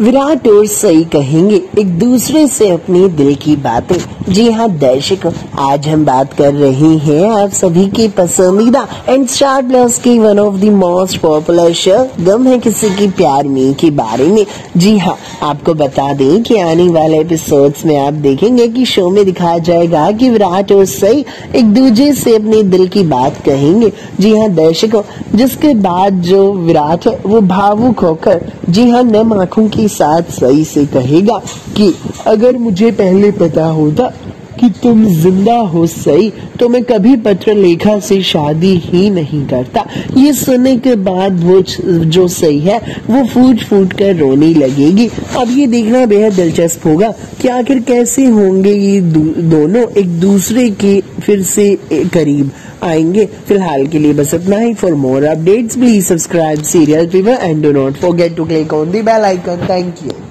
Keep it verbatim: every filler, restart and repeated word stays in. विराट और सई कहेंगे एक दूसरे से अपने दिल की बातें। जी हाँ दर्शक, आज हम बात कर रहे हैं आप सभी के पसंदीदा एंड स्टार प्लस के one of the most popular show गम है किसी की प्यार में के बारे में। जी हाँ, आपको बता दें कि आने वाले एपिसोड्स में आप देखेंगे कि शो में दिखाया जाएगा कि विराट और सई एक दूसरे से अपने दिल की बात कहेंगे। जी हाँ दर्शकों, जिसके बाद जो विराट है वो भावुक होकर जी हाँ नम आँखों की साथ सही से कहेगा कि अगर मुझे पहले पता होता कि तुम जिंदा हो सही, तो मैं कभी पत्रलेखा से शादी ही नहीं करता। ये सुनने के बाद वो जो सही है वो फूट फूट कर रोने लगेगी। अब ये देखना बेहद दिलचस्प होगा कि आखिर कैसे होंगे ये दोनों एक दूसरे के फिर से करीब आएंगे। फिलहाल के लिए बस इतना ही। For more updates please subscribe serial fever and do not forget to click on the bell icon. Thank you.